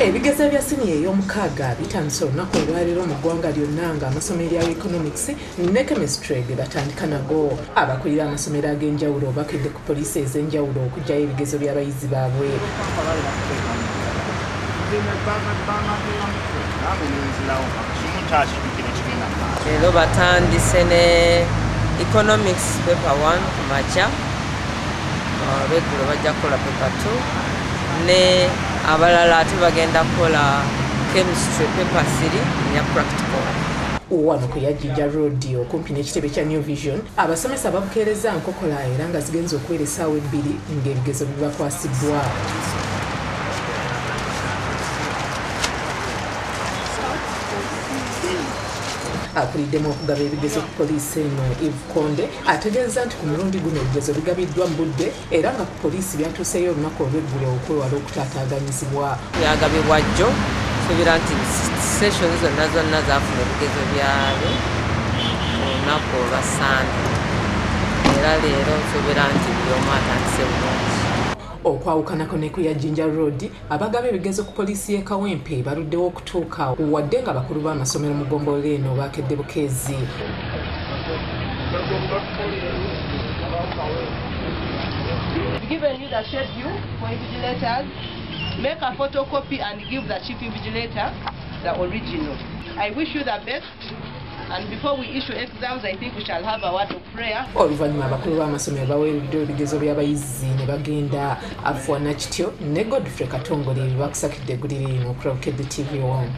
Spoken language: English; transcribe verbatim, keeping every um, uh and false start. Ebigezo byasiniye y'omukaaga bitandise olunaku olwaleero mu ggwanga lyonna ng'amasomero ya economics ne chemistry batandika nago. Abakulira amasomero ag'enjawulo bakedde ku poliisi ez'enjawulo okuggyayo ebigezo by'abayizi baabwe. Leero batandise ne economics paper one ku makya, olweggulo bajja kukola paper two ne abalala ate bagenda kukola chemistry paper three nya practical. Wano ku ya Jinja Road okumpi n'ekitebe kya New Vision, abasomesa babukeereza nkokola era nga zigenza okuwera essaawa ebbiri ng'ebigezo bibakwasiddwa. Akuliddemu okugaba ebigezo ku poliisi eno Eve Konde ategeeza nti ku mulundi guno ebigezo bigabiddwa mu budde era nga ku poliisi byatuuseyo olunaku olweggulo okwewala okutaataaganyizibwa. Byagabibwa jjo kusuubira nti sessions zonna zonna zaafuna ebigezo byabyo olunaku olwa Sande, era leero nsuubira nti buli omu atandise bulungi. Okwawukanako ne ku ya Jinja Road, abagaba ebigezo ku poliisi y'e Kawempe baluddewo okutuuka wadde nga bakulu b'amasomero mu ggombolola eno baakedde bukeezi. Given you the schedule for invigilators, make a photocopy and give the chief invigilator the original. I wish you the best. And before we issue exams, I think we shall have a word of prayer. Oluvannyuma abakulu b'amasomero baweereddwa ebigezo by'abayizi ne bagenda. Afuana kityo ne Godfrey Katongole bakisakidde eggulire eno okulaba K B T V one.